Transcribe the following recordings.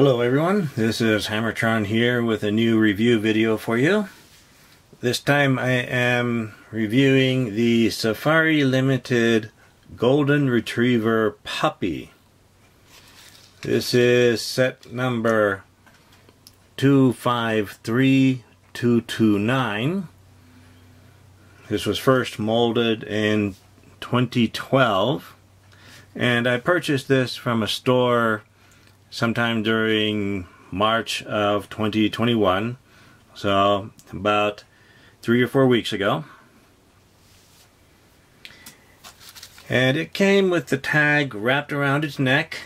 Hello everyone, this is Hammertron here with a new review video for you. This time I am reviewing the Safari Ltd. Golden Retriever Puppy. This is set number 253229. This was first molded in 2012, and I purchased this from a store sometime during March of 2021, so about 3 or 4 weeks ago. And it came with the tag wrapped around its neck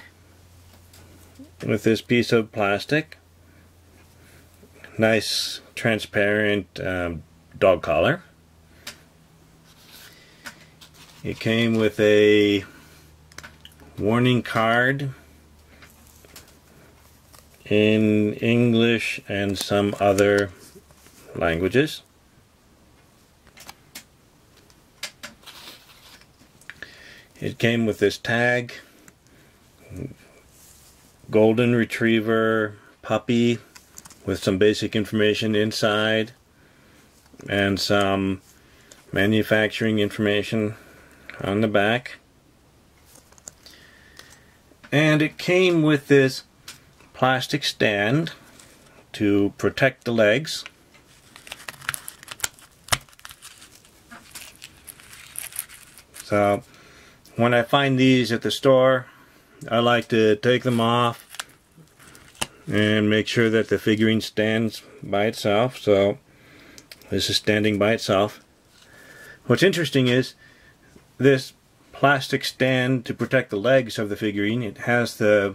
with this piece of plastic, nice transparent dog collar. It came with a warning card in English and some other languages. It came with this tag, Golden Retriever Puppy, with some basic information inside and some manufacturing information on the back. And it came with this plastic stand to protect the legs. So when I find these at the store, I like to take them off and make sure that the figurine stands by itself. So this is standing by itself. What's interesting is this plastic stand to protect the legs of the figurine, it has the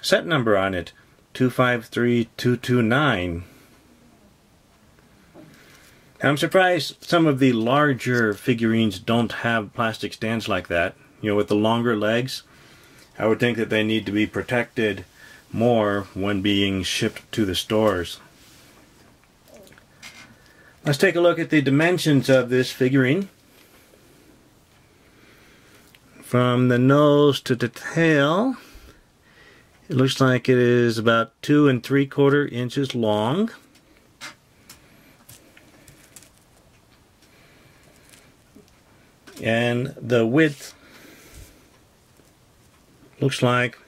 set number on it, 253229. I'm surprised some of the larger figurines don't have plastic stands like that, you know, with the longer legs. I would think that they need to be protected more when being shipped to the stores. Let's take a look at the dimensions of this figurine. From the nose to the tail, it looks like it is about 2 3/4 inches long. And the width looks like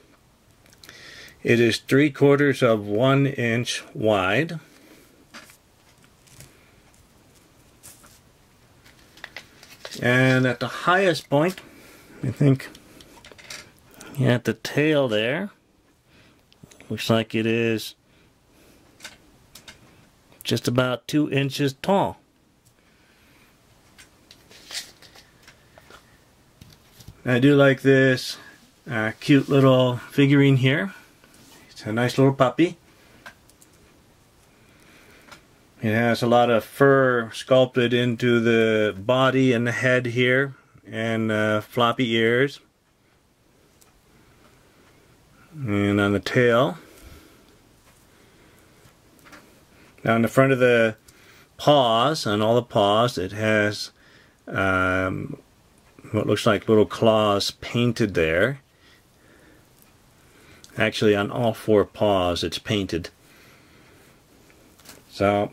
it is 3/4 of 1 inch wide. And at the highest point, I think at the tail there, looks like it is just about 2 inches tall. I do like this cute little figurine here. It's a nice little puppy. It has a lot of fur sculpted into the body and the head here, and floppy ears. And on the tail. Now on the front of the paws, on all the paws, it has what looks like little claws painted there. Actually on all four paws it's painted. So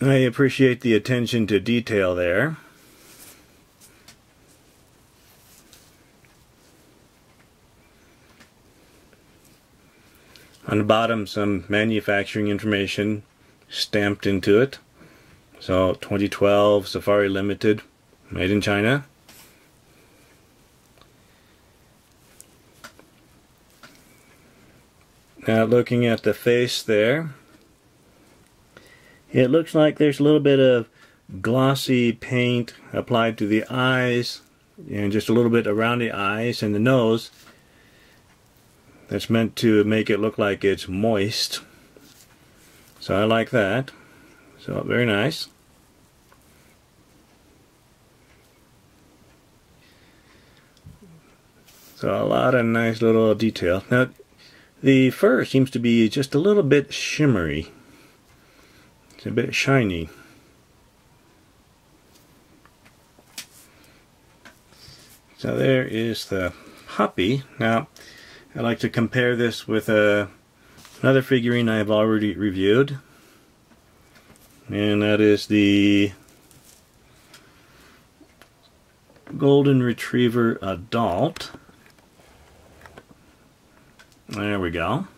I appreciate the attention to detail there. On the bottom, some manufacturing information stamped into it. So 2012 Safari Ltd., made in China. Now looking at the face there, it looks like there's a little bit of glossy paint applied to the eyes and just a little bit around the eyes and the nose. That's meant to make it look like it's moist. So I like that. So very nice. So a lot of nice little detail. Now the fur seems to be just a little bit shimmery. It's a bit shiny. So there is the puppy. Now I like to compare this with another figurine I have already reviewed, and that is the Golden Retriever Adult. There we go.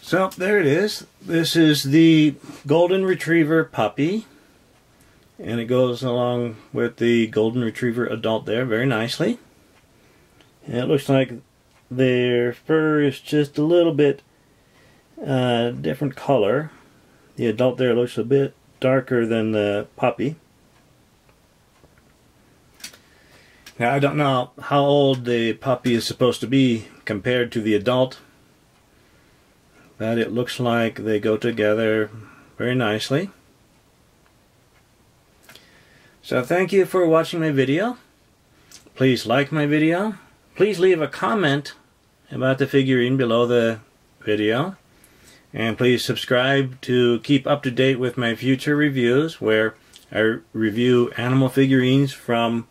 So there it is. This is the Golden Retriever Puppy, and it goes along with the Golden Retriever Adult there very nicely. And it looks like their fur is just a little bit different color. The adult there looks a bit darker than the puppy. Now I don't know how old the puppy is supposed to be compared to the adult, but it looks like they go together very nicely. So thank you for watching my video. Please like my video. Please leave a comment about the figurine below the video. And please subscribe to keep up to date with my future reviews, where I review animal figurines from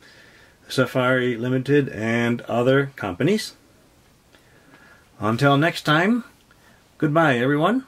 Safari Ltd. and other companies. Until next time, goodbye everyone.